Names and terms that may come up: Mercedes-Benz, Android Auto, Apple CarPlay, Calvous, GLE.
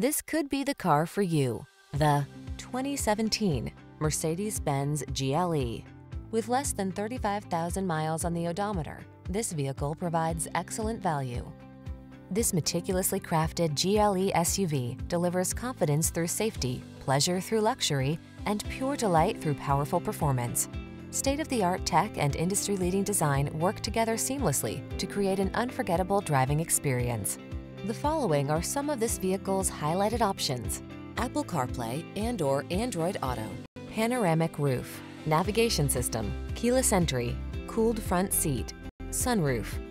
This could be the car for you. The 2017 Mercedes-Benz GLE. With less than 35,000 miles on the odometer, this vehicle provides excellent value. This meticulously crafted GLE SUV delivers confidence through safety, pleasure through luxury, and pure delight through powerful performance. State-of-the-art tech and industry-leading design work together seamlessly to create an unforgettable driving experience. The following are some of this vehicle's highlighted options: Apple CarPlay and/or Android Auto, panoramic roof, navigation system, keyless entry, cooled front seat, sunroof,